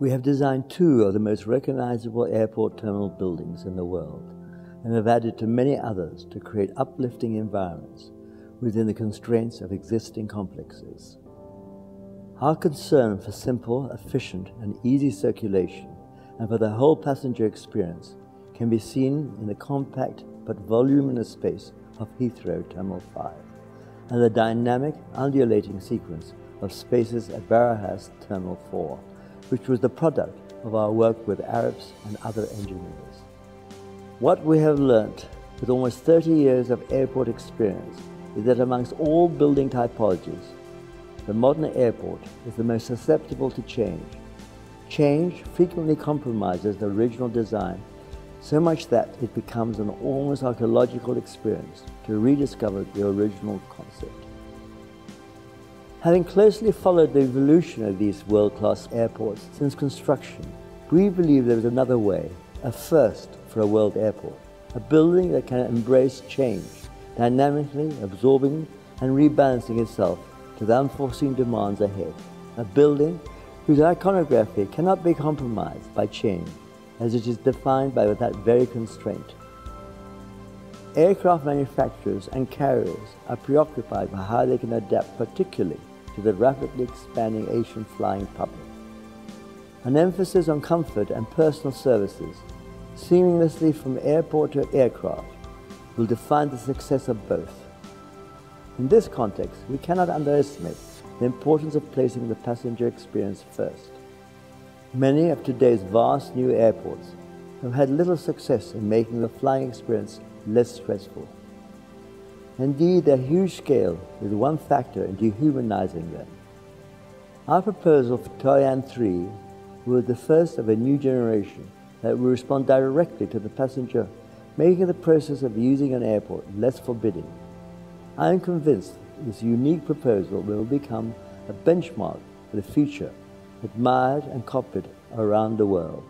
We have designed two of the most recognizable airport terminal buildings in the world and have added to many others to create uplifting environments within the constraints of existing complexes. Our concern for simple, efficient, and easy circulation and for the whole passenger experience can be seen in the compact but voluminous space of Heathrow Terminal 5 and the dynamic, undulating sequence of spaces at Barajas Terminal 4, which was the product of our work with Arup and other engineers. What we have learnt with almost 30 years of airport experience is that amongst all building typologies, the modern airport is the most susceptible to change. Change frequently compromises the original design so much that it becomes an almost archaeological experience to rediscover the original concept. Having closely followed the evolution of these world-class airports since construction, we believe there is another way, a first for a world airport, a building that can embrace change, dynamically absorbing and rebalancing itself to the unforeseen demands ahead, a building whose iconography cannot be compromised by change, as it is defined by that very constraint. Aircraft manufacturers and carriers are preoccupied by how they can adapt particularly to the rapidly expanding Asian flying public. An emphasis on comfort and personal services, seamlessly from airport to aircraft, will define the success of both. In this context, we cannot underestimate the importance of placing the passenger experience first. Many of today's vast new airports have had little success in making the flying experience less stressful. Indeed, their huge scale is one factor in dehumanizing them. Our proposal for Taoyuan 3 was the first of a new generation that will respond directly to the passenger, making the process of using an airport less forbidding. I am convinced this unique proposal will become a benchmark for the future, admired and copied around the world.